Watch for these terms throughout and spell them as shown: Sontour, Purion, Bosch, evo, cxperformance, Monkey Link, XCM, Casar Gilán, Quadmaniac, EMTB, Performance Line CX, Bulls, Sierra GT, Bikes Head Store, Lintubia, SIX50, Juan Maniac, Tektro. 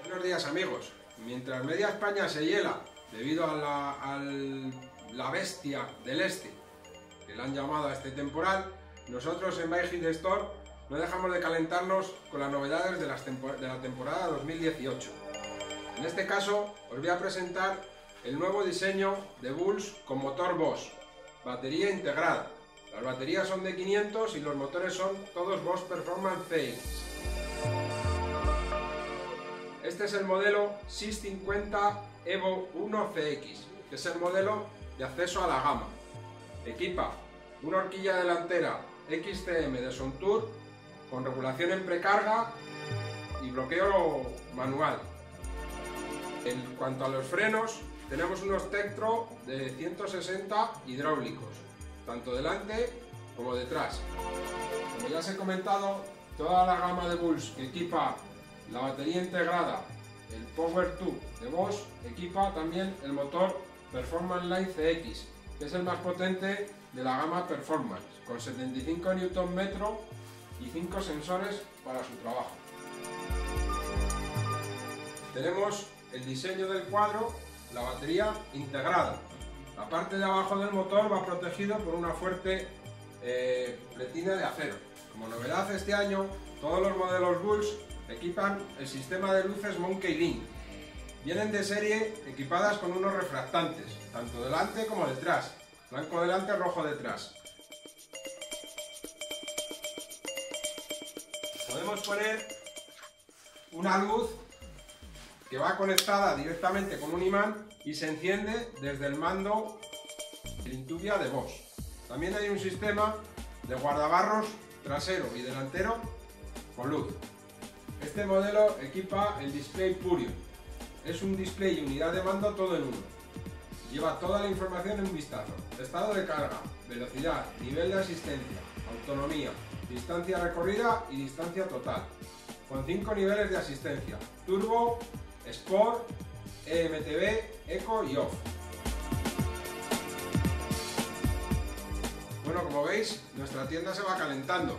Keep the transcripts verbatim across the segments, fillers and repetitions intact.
Buenos días, amigos. Mientras media España se hiela debido a la, a la bestia del este, que la han llamado a este temporal, nosotros en Bikes Head Store no dejamos de calentarnos con las novedades de, las tempor- de la temporada dos mil dieciocho. En este caso os voy a presentar el nuevo diseño de Bulls con motor Bosch, batería integrada. Las baterías son de quinientos y los motores son todos Bosch Performance C X. Este es el modelo seiscientos cincuenta Evo uno C X, que es el modelo de acceso a la gama. Equipa una horquilla delantera X C M de Sontour con regulación en precarga y bloqueo manual. En cuanto a los frenos, tenemos unos Tektro de ciento sesenta hidráulicos, tanto delante como detrás. Como ya os he comentado, toda la gama de Bulls que equipa la batería integrada, el Power dos de Bosch, equipa también el motor Performance Line C X, que es el más potente de la gama Performance, con setenta y cinco newton metros y cinco sensores para su trabajo. Tenemos el diseño del cuadro, la batería integrada. La parte de abajo del motor va protegido por una fuerte eh, pretina de acero. Como novedad este año, todos los modelos Bulls equipan el sistema de luces Monkey Link. Vienen de serie equipadas con unos refractantes, tanto delante como detrás, blanco delante, rojo detrás. Podemos poner una luz que va conectada directamente con un imán y se enciende desde el mando Lintubia de Bosch. También hay un sistema de guardabarros trasero y delantero con luz. Este modelo equipa el display Purion. Es un display y unidad de mando todo en uno. Lleva toda la información en un vistazo: estado de carga, velocidad, nivel de asistencia, autonomía, distancia recorrida y distancia total. Con cinco niveles de asistencia: turbo, sport, E M T B, eco y off. Bueno, como veis, nuestra tienda se va calentando.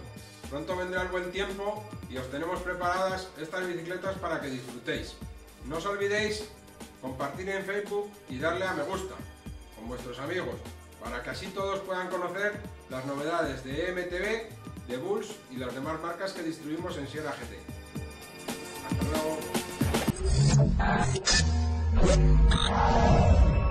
Pronto vendrá el buen tiempo y os tenemos preparadas estas bicicletas para que disfrutéis. No os olvidéis compartir en Facebook y darle a me gusta con vuestros amigos, para que así todos puedan conocer las novedades de E M T B, de Bulls y las demás marcas que distribuimos en Sierra G T. Hasta luego.